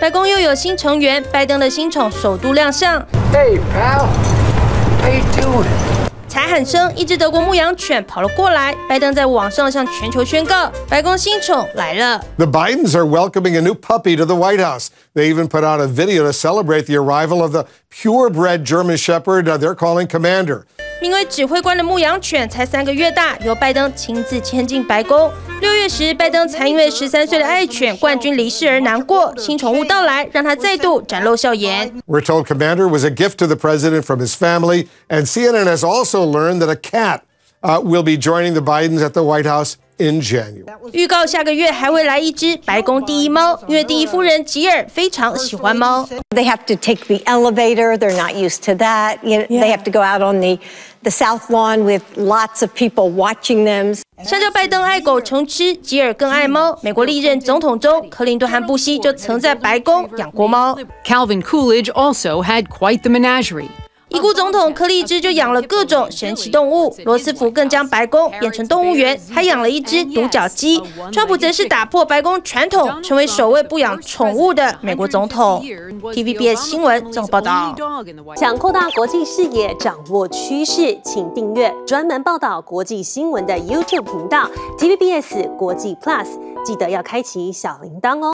白宫又有新成员，拜登的新宠首度亮相。Hey pal, how you doing? 才喊声，一只德国牧羊犬跑了过来。拜登在网上向全球宣告，白宫新宠来了。The Bidens are welcoming a new puppy to the White House. They even put out a video to celebrate the arrival of the purebred German Shepherd they're calling Commander. 名为指挥官的牧羊犬才3个月大，由拜登亲自牵进白宫。6月10日，拜登才因为13岁的爱犬冠军离世而难过。新宠物到来，让他再度展露笑颜。We're told Commander was a gift to the president from his family, and CNN has also learned that a cat will be joining the Bidens at the White House in January. 预告下个月还会来一只白宫第一猫，因为第一夫人吉尔非常喜欢猫。They have to take the elevator. They're not used to that. They have to go out on the South Lawn with lots of people watching them. 相较拜登爱狗成痴，吉尔更爱猫。美国历任总统中，克林顿和布希就曾在白宫养过猫。Calvin Coolidge also had quite the menagerie. 已故总统柯立芝就养了各种神奇动物，罗斯福更将白宫变成动物园，还养了一只独角鸡。川普则是打破白宫传统，成为首位不养宠物的美国总统。TVBS 新闻综合报道。想扩大国际视野，掌握趋势，请订阅专门报道国际新闻的 YouTube 频道 TVBS 国际 Plus， 记得要开启小铃铛哦。